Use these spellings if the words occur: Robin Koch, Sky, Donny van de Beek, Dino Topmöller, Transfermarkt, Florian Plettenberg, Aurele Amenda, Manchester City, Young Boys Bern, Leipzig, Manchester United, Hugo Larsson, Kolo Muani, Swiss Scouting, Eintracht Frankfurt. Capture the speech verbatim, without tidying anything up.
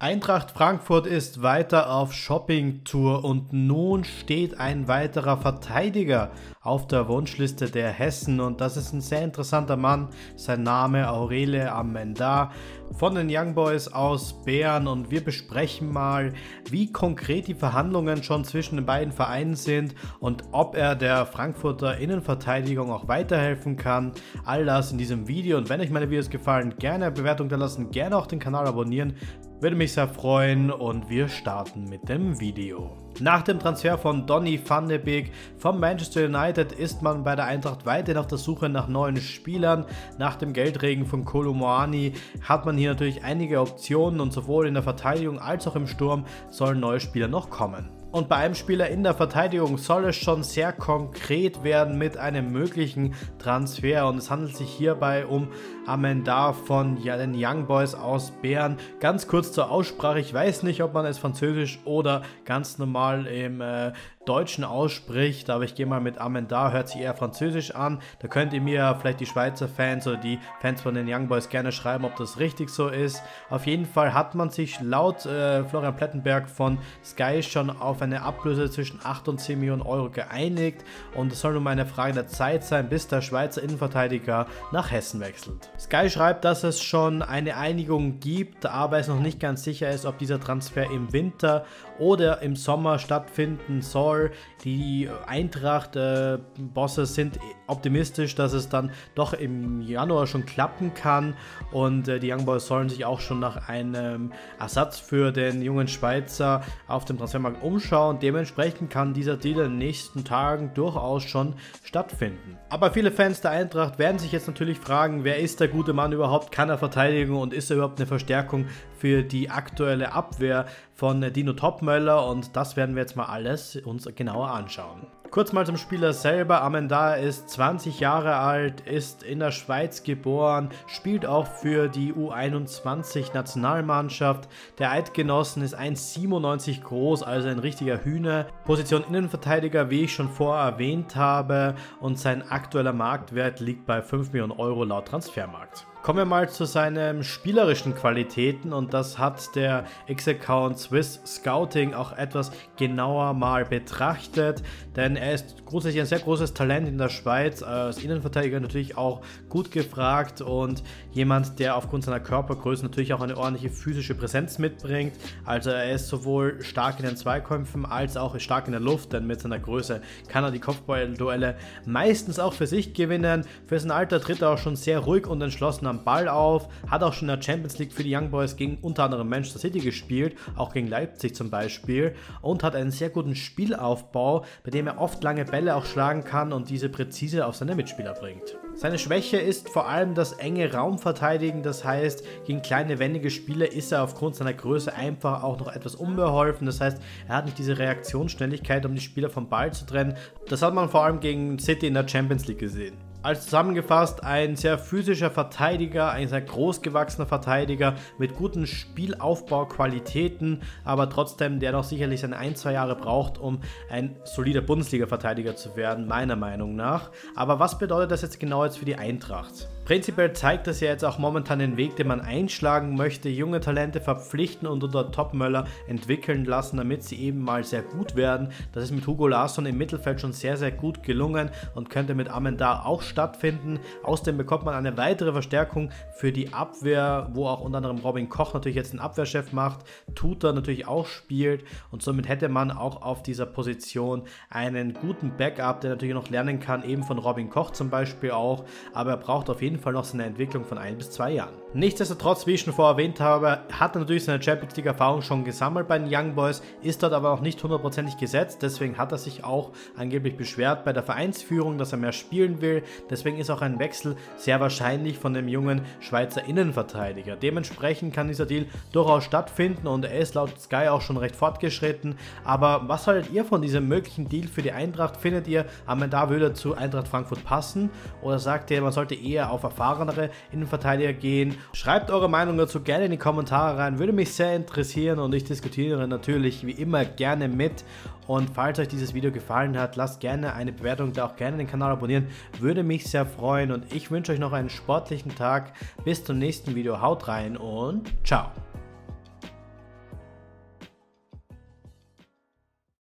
Eintracht Frankfurt ist weiter auf Shopping-Tour und nun steht ein weiterer Verteidiger auf der Wunschliste der Hessen und das ist ein sehr interessanter Mann, sein Name Aurele Amenda von den Young Boys aus Bern und wir besprechen mal, wie konkret die Verhandlungen schon zwischen den beiden Vereinen sind und ob er der Frankfurter Innenverteidigung auch weiterhelfen kann. All das in diesem Video und wenn euch meine Videos gefallen, gerne eine Bewertung da lassen, gerne auch den Kanal abonnieren. Würde mich sehr freuen und wir starten mit dem Video. Nach dem Transfer von Donny van de Beek vom Manchester United ist man bei der Eintracht weiterhin auf der Suche nach neuen Spielern. Nach dem Geldregen von Kolo Muani hat man hier natürlich einige Optionen und sowohl in der Verteidigung als auch im Sturm sollen neue Spieler noch kommen. Und bei einem Spieler in der Verteidigung soll es schon sehr konkret werden mit einem möglichen Transfer und es handelt sich hierbei um Amenda von den Young Boys aus Bern. Ganz kurz zur Aussprache, ich weiß nicht, ob man es französisch oder ganz normal im äh, Deutschen ausspricht, aber ich gehe mal mit Amenda, hört sich eher französisch an. Da könnt ihr mir vielleicht die Schweizer Fans oder die Fans von den Young Boys gerne schreiben, ob das richtig so ist. Auf jeden Fall hat man sich laut äh, Florian Plettenberg von Sky schon auf eine Ablöse zwischen acht und zehn Millionen Euro geeinigt und es soll nun mal eine Frage der Zeit sein, bis der Schweizer Innenverteidiger nach Hessen wechselt. Sky schreibt, dass es schon eine Einigung gibt, aber es noch nicht ganz sicher ist, ob dieser Transfer im Winter oder im Sommer stattfinden soll. Die Eintracht-Bosse sind optimistisch, dass es dann doch im Januar schon klappen kann und äh, die Young Boys sollen sich auch schon nach einem Ersatz für den jungen Schweizer auf dem Transfermarkt umschauen. Und dementsprechend kann dieser Deal in den nächsten Tagen durchaus schon stattfinden. Aber viele Fans der Eintracht werden sich jetzt natürlich fragen, wer ist der gute Mann überhaupt, kann er verteidigen und ist er überhaupt eine Verstärkung für die aktuelle Abwehr von Dino Topmöller und das werden wir jetzt mal alles uns genauer anschauen. Kurz mal zum Spieler selber, Amenda ist zwanzig Jahre alt, ist in der Schweiz geboren, spielt auch für die U einundzwanzig-Nationalmannschaft. Der Eidgenossen ist ein Meter siebenundneunzig groß, also ein richtiger Hühner. Position Innenverteidiger, wie ich schon vorher erwähnt habe und sein aktueller Marktwert liegt bei fünf Millionen Euro laut Transfermarkt. Kommen wir mal zu seinen spielerischen Qualitäten und das hat der X-Account Swiss Scouting auch etwas genauer mal betrachtet, denn er ist grundsätzlich ein sehr großes Talent in der Schweiz, als Innenverteidiger natürlich auch gut gefragt und jemand, der aufgrund seiner Körpergröße natürlich auch eine ordentliche physische Präsenz mitbringt, also er ist sowohl stark in den Zweikämpfen als auch stark in der Luft, denn mit seiner Größe kann er die Kopfballduelle meistens auch für sich gewinnen, für sein Alter tritt er auch schon sehr ruhig und entschlossen am Ball auf, hat auch schon in der Champions League für die Young Boys gegen unter anderem Manchester City gespielt, auch gegen Leipzig zum Beispiel und hat einen sehr guten Spielaufbau, bei dem er oft lange Bälle auch schlagen kann und diese präzise auf seine Mitspieler bringt. Seine Schwäche ist vor allem das enge Raumverteidigen, das heißt gegen kleine, wendige Spieler ist er aufgrund seiner Größe einfach auch noch etwas unbeholfen, das heißt er hat nicht diese Reaktionsschnelligkeit, um die Spieler vom Ball zu trennen, das hat man vor allem gegen City in der Champions League gesehen. Als zusammengefasst ein sehr physischer Verteidiger, ein sehr großgewachsener Verteidiger mit guten Spielaufbauqualitäten, aber trotzdem der noch sicherlich seine ein, zwei Jahre braucht, um ein solider Bundesliga-Verteidiger zu werden, meiner Meinung nach. Aber was bedeutet das jetzt genau jetzt für die Eintracht? Prinzipiell zeigt das ja jetzt auch momentan den Weg, den man einschlagen möchte, junge Talente verpflichten und unter Topmöller entwickeln lassen, damit sie eben mal sehr gut werden. Das ist mit Hugo Larsson im Mittelfeld schon sehr, sehr gut gelungen und könnte mit Amenda auch stattfinden. Außerdem bekommt man eine weitere Verstärkung für die Abwehr, wo auch unter anderem Robin Koch natürlich jetzt einen Abwehrchef macht, Tutor natürlich auch spielt und somit hätte man auch auf dieser Position einen guten Backup, der natürlich noch lernen kann, eben von Robin Koch zum Beispiel auch, aber er braucht auf jeden Fall Fall noch seine Entwicklung von ein bis zwei Jahren. Nichtsdestotrotz, wie ich schon vorher erwähnt habe, hat er natürlich seine Champions League Erfahrung schon gesammelt bei den Young Boys, ist dort aber auch nicht hundertprozentig gesetzt, deswegen hat er sich auch angeblich beschwert bei der Vereinsführung, dass er mehr spielen will, deswegen ist auch ein Wechsel sehr wahrscheinlich von dem jungen Schweizer Innenverteidiger. Dementsprechend kann dieser Deal durchaus stattfinden und er ist laut Sky auch schon recht fortgeschritten, aber was haltet ihr von diesem möglichen Deal für die Eintracht? Findet ihr, Amenda würde zu Eintracht Frankfurt passen oder sagt ihr, man sollte eher auf erfahrenere Innenverteidiger gehen? Schreibt eure Meinung dazu gerne in die Kommentare rein, würde mich sehr interessieren und ich diskutiere natürlich wie immer gerne mit und falls euch dieses Video gefallen hat, lasst gerne eine Bewertung da, auch gerne den Kanal abonnieren, würde mich sehr freuen und ich wünsche euch noch einen sportlichen Tag, bis zum nächsten Video, haut rein und ciao!